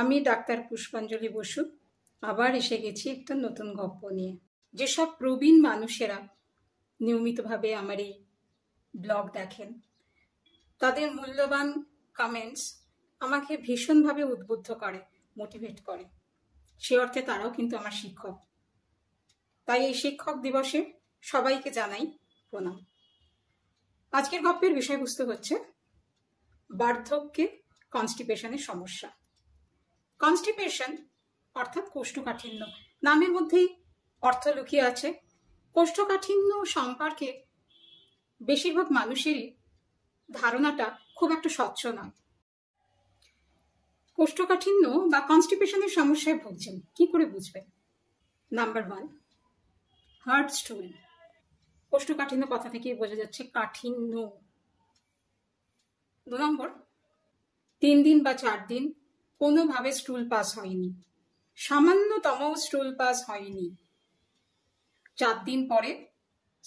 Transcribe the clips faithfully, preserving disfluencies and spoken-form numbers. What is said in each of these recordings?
आमी डाक्तार पुष्पांजलि बसु आबार एसे गेछि एकटा नतुन गल्प निये। जे सब प्रवीण मानुषेरा नियमितभावे आमार एई ब्लग देखें तादेर मूल्यवान कमेंट्स आमाके भीषणभावे उद्बुद्ध करे, मोटिवेट करे। सेई अर्थे ताराओ किन्तु आमार शिक्षक। ताई एई शिक्षक दिवसे सबाइके जानाई प्रणाम। आजकेर गल्पेर विषयबस्तु हच्छे बार्धक्ये कन्स्टिपेशनेर समस्या। कन्स्टिपेशन अर्थात कोष्ठकाठिन्य नामेर मध्येई अर्थ लुकिये आछे। कोष्ठकाठिन्य सम्पर्के बेशिरभाग मानुषेरई धारणाटा खूब एकटा स्वच्छ नय। कोष्ठकाठिन्य बा कन्स्टिपेशनेर समस्याय भुगछेन कि करे बुझबेन? Number one, hard stool. कोष्ठकाठिन्य कथा थेकेई बोझा जाच्छे काठिन्य। दो नम्बर, तीन दिन बा चार दिन कोनो भावे स्टूल पास होयनी, सामान्यतम स्टूल पास होयनी, चार दिन परे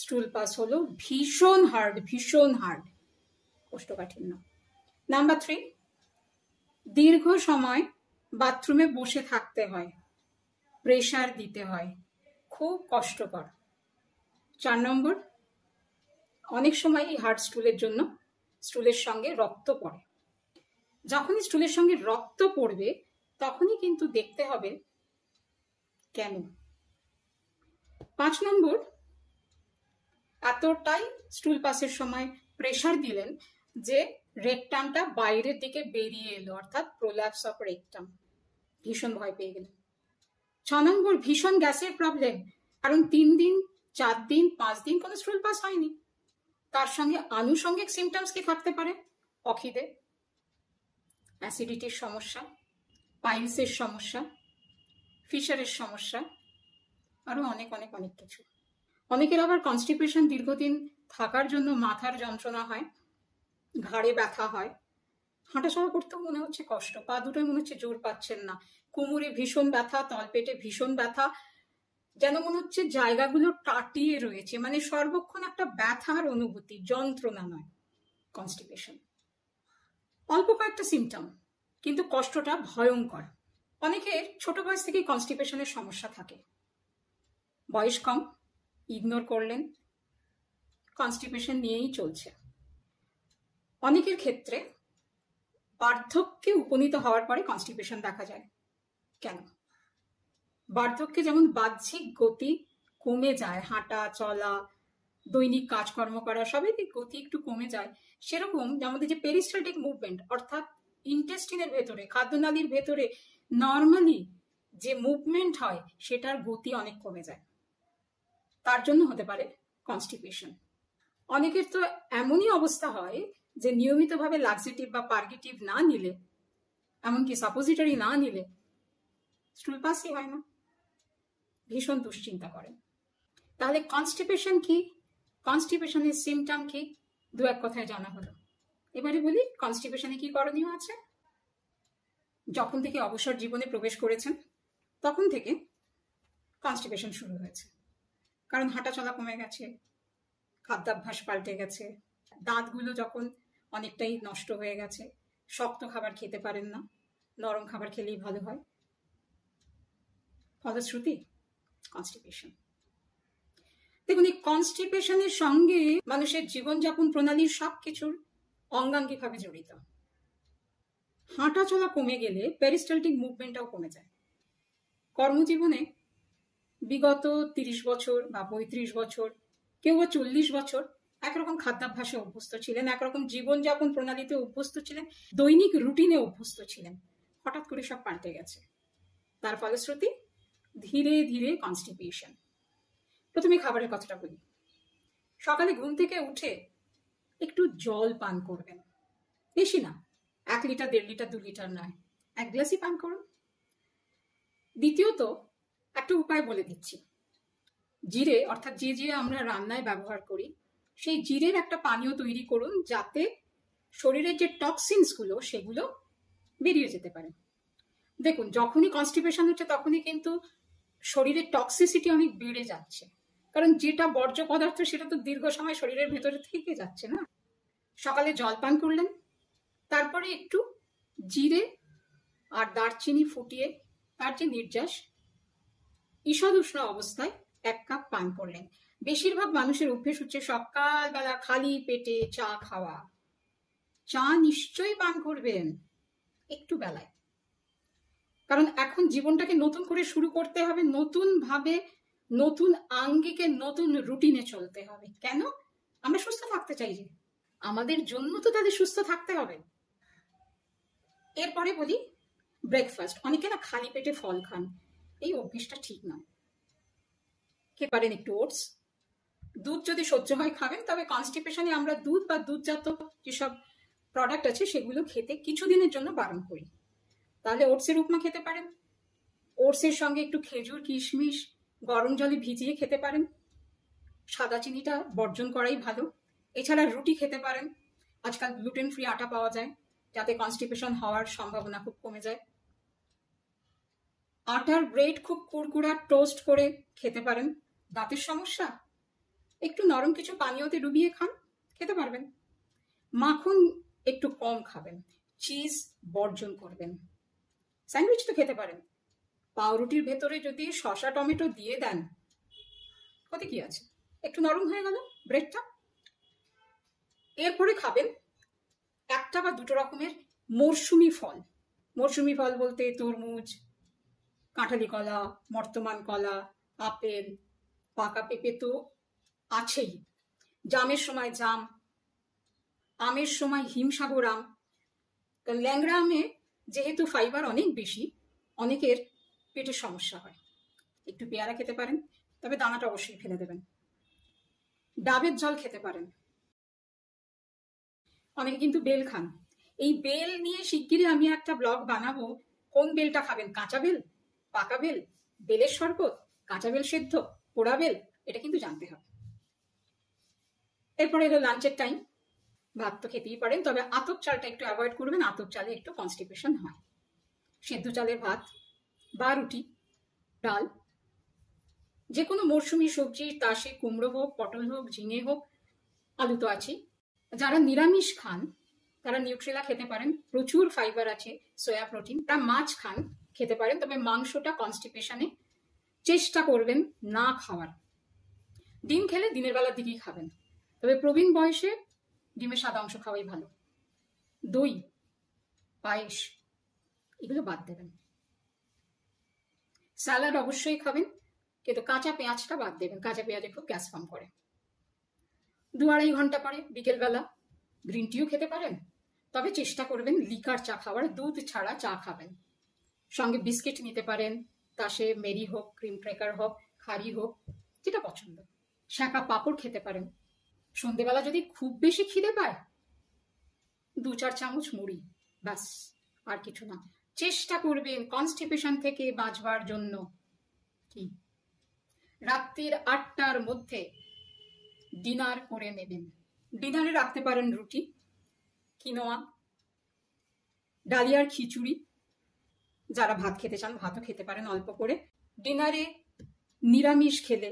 स्टूल पास हलो, भीषण हार्ड, भीषण हार्ड कोष्ठकाठिन्य। नम्बर थ्री, दीर्घ समय बाथरूमे बसे थाकते हय, प्रेसार दीते हय, खूब कष्टकर। चार नम्बर, अनेक समय हार्ड स्टूलेर जन्य स्टूलेर संगे रक्त पड़े। जखनी स्टूलेर संगे रक्त पड़बे तखनी किन्तु देखते हबे केन। पाँच नम्बर, एतटाई स्टूल पासेर समय प्रेसार दिलेन जे रेक्टामटा बाइरेर दिके बेरिये एलो, अर्थात प्रोलैप्स अफ रेक्टाम, भीषण भय पेये गेलेन। छ नम्बर, भीषण ग्यासेर प्रब्लेम, कारण तीन दिन चार दिन पाँच दिन कोनो स्टूल पास हयनि, तार संगे आनुषंगिक सिम्पटम्स कि थाकते पारे अखिदे, एसिडिटिर समस्या, पाइल्सের समस्या, फिशारेर समस्या, आरो अनेक अनेक अनेक किछु। अनेकेर आबार कन्स्टिपेशन दीर्घदिन थाकार जन्य माथार जंत्रणा हय, घाड़े ब्यथा हय, हांटाचला करतेও মনে হচ্ছে কষ্ট, পা দুটোই মনে হচ্ছে জোর পাচ্ছেন না, কোমরে ভীষণ ব্যথা, তলপেটে ভীষণ ব্যথা, যেন মনে হচ্ছে জায়গাগুলো টাটিয়ে রয়েছে, মানে সর্বক্ষণ একটা ব্যথার অনুভূতি, যন্ত্রণা নয় কনস্টিপেশন। অল্প কয়েকটা সিমটম কিন্তু কষ্টটা ভয়ঙ্কর। অনেকের ছোট বয়স থেকেই কনস্টিপেশনের সমস্যা থাকে। বয়স কম, ইগনোর করলেন, কনস্টিপেশন নিয়েই চলছে। অনেকের ক্ষেত্রে বার্ধক্যে উপনীত হওয়ার পরে কনস্টিপেশন দেখা যায়। কেন? বার্ধক্যে যেমন বাহ্যিক গতি কমে যায়, হাঁটা চলা দৈনিক কাজকর্ম করা সবেরই গতি একটু কমে যায়, সেরকম আমাদের যে পেরিস্টালটিক মুভমেন্ট অর্থাৎ ইন্টেস্টিনের ভেতরে, খাদ্যনালীর ভেতরে নর্মালি যে মুভমেন্ট হয় সেটার গতি অনেক কমে যায়, তার জন্য হতে পারে কনস্টিপেশন। অনেকের তো এমনই অবস্থা হয় যে নিয়মিতভাবে লাক্সেটিভ বা পার্গেটিভ না নিলে, এমনকি সাপোজিটরি না নিলে স্টুল পাসই হয় না, ভীষণ দুশ্চিন্তা করেন। তাহলে কনস্টিপেশন কি, কনস্টিপেশনের সিমটম কি, দু এক কথায় জানা হলো। এবারে বলি কনস্টিপেশনে কি করণীয় আছে। যখন থেকে অবসর জীবনে প্রবেশ করেছেন তখন থেকে কনস্টিপেশন শুরু হয়েছে, কারণ হাঁটাচলা কমে গেছে, খাদ্যাভ্যাস পাল্টে গেছে, দাঁতগুলো যখন অনেকটাই নষ্ট হয়ে গেছে, শক্ত খাবার খেতে পারেন না, নরম খাবার খেলেই ভালো হয়, ফলশ্রুতি কনস্টিপেশন। দেখুন, এই কনস্টিপেশনের সঙ্গে মানুষের জীবনযাপন প্রণালীর সবকিছুর অঙ্গাঙ্গিভাবে জড়িত। হাঁটা চলা কমে গেলে পেরিস্টালটিক মুভমেন্টটাও কমে যায়। কর্মজীবনে বিগত তিরিশ বছর বা পঁয়ত্রিশ বছর, কেউ বা চল্লিশ বছর একরকম খাদ্যাভ্যাসে অভ্যস্ত ছিলেন, একরকম জীবনযাপন প্রণালীতে অভ্যস্ত ছিলেন, দৈনিক রুটিনে অভ্যস্ত ছিলেন, হঠাৎ করে সব পাল্টে গেছে। তার ফলশ্রুতি ধীরে ধীরে কনস্টিপেশন। প্রথমে খাবারের কথাটা বলি। সকালে ঘুম থেকে উঠে একটু জল পান করবেন, বেশি না, এক লিটার দেড় লিটার দু লিটার নয়, এক গ্লাসই পান করুন। দ্বিতীয়ত একটা উপায় বলে দিচ্ছি, জিরে অর্থাৎ যে জিরে আমরা রান্নায় ব্যবহার করি সেই জিরের একটা পানীয় তৈরি করুন, যাতে শরীরের যে টক্সিনসগুলো সেগুলো বেরিয়ে যেতে পারে। দেখুন, যখনই কনস্টিপেশন হচ্ছে তখনই কিন্তু শরীরের টক্সিসিটি অনেক বেড়ে যাচ্ছে, কারণ যেটা বর্জ্য পদার্থ সেটা তো দীর্ঘ সময় শরীরের ভেতরে থেকে যাচ্ছে না। সকালে জল পান করলেন, তারপরে একটু জিরে और दारचिनी फुटिए तार निर्जास ईषदुष्ण अवस्थाय एक कप पान करलें। बेशिरभाग मानुषेर अभ्यास होच्छे सकाल बेला खाली पेटे चा खावा। चा निश्चयई पान करबेन एकटु बेलाय, कारण एखन जीवनटाके नतून करे शुरू करते हबे, नतून भावे नतून आंगिके नतून रुटिने चलते हबे। केन आमरा सुस्थ थाकते चाइछि, आमादेर जन्य तो तादेर सुस्थ थाकते हबे। एरपरे बलि ब्रेकफास्ट, अनेके ना खाली पेटे फल खान, एई अभ्यासटा ठीक ना। खेते पारेन एकटु ओट्स, दूध जो सह्य है खाबेन, तबे कन्स्टिपेशने आमरा दूध बा दूधजात सब प्रोडक्ट आछे सेगुलो खेते किछुदिनेर जोन्नो बारण करी। ताहले ओट्सेर उपमा खेते पारेन, ओट्सेर संगे एकटु खेजूर किशमिश गरम जले भिजिए खेते पारेन। सादा चिनिटा बर्जन कराई भालो। एछाड़ा रुटी खेते पारेन, आजकल ग्लुटेन फ्री आटा पावा जाय, जाते कन्स्टिपेशन हওয়ার सम्भावना खूब कमे जाय। आटार ब्रेड खूब कुड़कुड़ा टोस्ट करे खेते पारेन। दाँतेर समस्या, एकटु नरम किछु पानीयते डुबिए खान, खेते पारबेन। माखन एकटु कम खाबेन, चीज बर्जन करबेन। सैंडविच तो खेते पारेन, पाउरुटिर भेतरे जदि शशा टमेटो दिए देन कत कि आछे, एकटु नरम हये गेल ब्रेडटा। एरपरे खाबेन एकटा बा दुटो रकमेर मौसुमी फल। मौसुमी फल बोलते तरमुज, काँठाली कला, बर्तमान कला, आपेल, पाका पेपे तो आछेई। जामेर समय जाम, आमेर समय हिमसागर आम, कारण ल्यांगड़ा आमे जेहेतु फाइबार अनेक बेशी, अनेकेर पेटे समस्या हय। एकटु पेयारा खेते पारेन, तबे दानाटा अवश्यई फेले देबेन। डाबेर जल खेते पारेन। अनेके किन्तु बेल खान। एई बेल निये शिगगिरई आमी एकटा ब्लग बानाबो। कोन बेलटा खाबेन, काँचा बेल, पाका बेल, बेलेर शरबत, काँचा बेल सिद्ध, पोड़ा बेल, एटा किन्तु जानते हबे। एरपर एलो लांचेर टाइम। भात तो खेतेई पारेन, तबे आतप चालटा एकटु अ্যাভয়েড करबेन, आतप चाले एकटु कन्स्टिपेशन हय। सिद्ध चालेर भात बा रुटी डाल, जे कोनो मौसुमी सब्जी, ताशे कुमड़ो होक, पटल होक, झिंगे होक, आलू तो आछेई। যারা নিরামিষ খান তারা নিউট্রেলা খেতে পারেন, প্রচুর ফাইবার আছে, সোয়া প্রোটিন। যারা মাছ খান খেতে পারেন, তবে মাংসটা কনস্টিপেশনে চেষ্টা করবেন না খাওয়ার। ডিম খেলে দিনের বেলার দিকেই খাবেন, তবে প্রবীণ বয়সে ডিমের সাদা অংশ খাওয়াই ভালো। দই, পায়েস এগুলো বাদ দেবেন। স্যালাড অবশ্যই খাবেন, কিন্তু কাঁচা পেঁয়াজটা বাদ দেবেন, কাঁচা পেঁয়াজে খুব গ্যাস ফর্ম করে। दो आढ़ाई घंटा पर बिकेल बेला ग्रीन टीओ खेते पारें, तबे चेष्टा करबें लिकार चा खावार, दूध छाड़ा चा खाबें। संगे बिस्किट निते पारें, ताशे मेरी होक, क्रीम क्रेकार होक, खारी होक, जेटा पछंद। शाका पापड़ खेते पारें। सन्धे बेला जदि खूब बेशी खिदे पाय दो चार चामच मुड़ी, बस आर किछु ना। चेष्टा करबें कन्स्टिपेशन थेके बाँचवार जन्य कि रात्रिर आठटार मध्य डिनार करे नेबेन। डिनारे राखते पारेन रुटी, किनोआ, डालियार खिचुड़ी। जारा भात खेते चान भातो खेते पारेन अल्प करे। डिनारे निरामिष खेले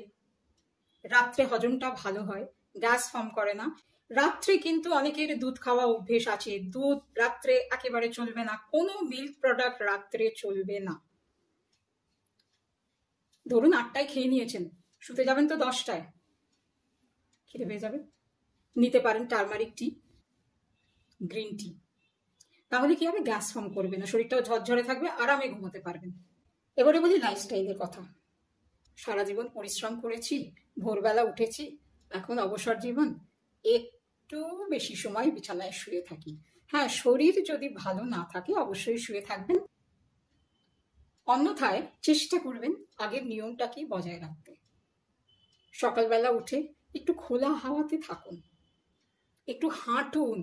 रात्रे हजमटा भालो हय, ग्यास फर्म करे ना। रात्रे किन्तु अनेकेर दूध खावा अभ्येस आछे, दूध रात्रे एकेबारे चलबे ना, कोनो मिल्क प्रोडक्ट रात्रे चलबे ना। धरुन आठटाय खेये नियेछेन, शुते जाबेन तो दशटाय, खेते पेয়ে যাবেন। নিতে পারেন টার্মারিক টি, গ্রিন টি, তাহলে কি হবে, গ্যাস ফর্ম করবে না, শরীরটাও ঝরঝরে থাকবে, আরামে ঘুমোতে পারবেন। এবারে বলি লাইফস্টাইলের কথা। সারা জীবন পরিশ্রম করেছি, ভোরবেলা উঠেছি, এখন অবসর জীবন, একটু বেশি সময় বিছানায় শুয়ে থাকি। হ্যাঁ, শরীর যদি ভালো না থাকে অবশ্যই শুয়ে থাকবেন, অন্যথায় চেষ্টা করবেন আগের নিয়মটাকে বজায় রাখতে। সকালবেলা উঠে একটু খোলা হাওয়াতে থাকুন, একটু হাঁটুন,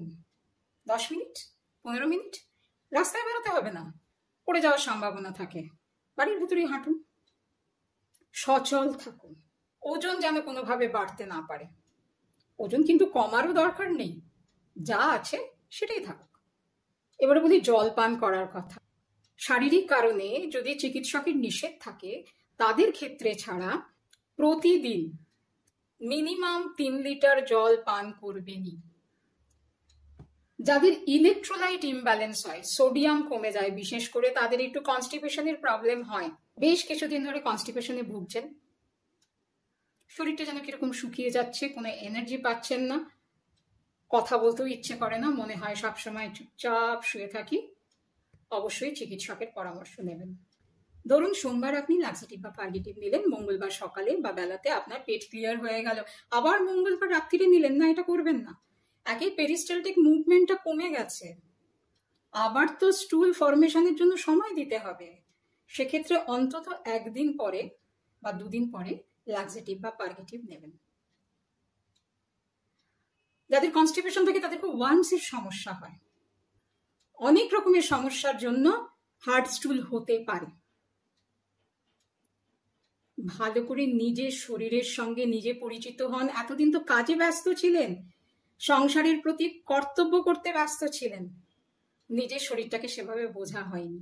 দশ মিনিট পনেরো মিনিট। রাস্তায় বেরোতে হবে না, পড়ে যাওয়ার সম্ভাবনা থাকে, বাড়ির ভিতরেই হাঁটুন, সচল থাকুন। ওজন যেন কোনোভাবে বাড়তে না পারে, ওজন কিন্তু কমারও দরকার নেই, যা আছে সেটাই থাকুক। এবারে বলি জল পান করার কথা। শারীরিক কারণে যদি চিকিৎসকের নিষেধ থাকে তাদের ক্ষেত্রে ছাড়া প্রতিদিন মিনিমাম तीन লিটার জল পান করবেনই। যাদের ইলেকট্রোলাইট ইমব্যালেন্স হয় সোডিয়াম কমে যায় বিশেষ করে তাদের একটু কনস্টিপেশনের প্রবলেম হয় বেশ কিছুদিন ধরে কনস্টিপেশনে ভুগছেন শরীরটা যেন কিরকম শুকিয়ে যাচ্ছে কোনো এনার্জি পাচ্ছেন না কথা বলতেও ইচ্ছে করে না মনে হয় সব সময় চুপচাপ শুয়ে থাকি অবশ্যই চিকিৎসকের পরামর্শ নেবেন ধরুন সোমবার আপনি লাক্সেটিভ বা পারগেটিভ নিলেন মঙ্গলবার সকালে বা বেলাতে আপনার পেট ক্লিয়ার হয়ে গেল আবার মঙ্গলবার রাত্রিরে নিলেন না এটা করবেন না একে পেরিস্টালটিক মুভমেন্টটা কমে গেছে আবার তো স্টুল ফর্মেশনের জন্য সময় দিতে হবে সেক্ষেত্রে অন্তত একদিন পরে বা দুদিন পরে লাক্সেটিভ বা পারগেটিভ নেবেন যাদের কনস্টিপেশন থাকে তাদের খুব ওয়ার্মসের সমস্যা হয় অনেক রকমের সমস্যার জন্য হার্ড স্টুল হতে পারে ভালো করে নিজের শরীরের সঙ্গে নিজে পরিচিত হন এতদিন তো কাজে ব্যস্ত ছিলেন সংসারের প্রতি কর্তব্য করতে ব্যস্ত ছিলেন নিজের শরীরটাকে সেভাবে বোঝা হয়নি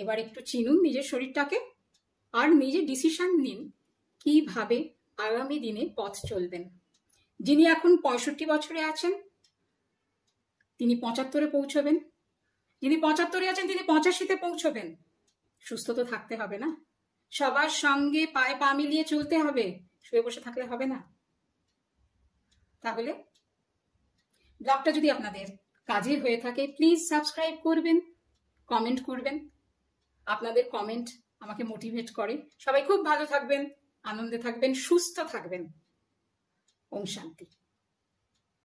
এবার একটু চিনুন নিজের শরীরটাকে আর নিজে ডিসিশন নিন কিভাবে আগামী দিনে পথ চলবেন যিনি এখন পঁয়ষট্টি বছরে আছেন তিনি পঁচাত্তরে পৌঁছবেন যিনি পঁচাত্তরে আছেন তিনি পঁচাশিতে পৌঁছবেন সুস্থ তো থাকতে হবে না সবার সঙ্গে পায়ে পা মিলিয়ে চলতে হবে শুয়ে বসে থাকলে হবে না তাহলে ব্লগটা যদি আপনাদের কাজে হয়ে থাকে প্লিজ সাবস্ক্রাইব করবেন কমেন্ট করবেন আপনাদের কমেন্ট আমাকে মোটিভেট করে সবাই খুব ভালো থাকবেন আনন্দে থাকবেন সুস্থ থাকবেন ওম শান্তি।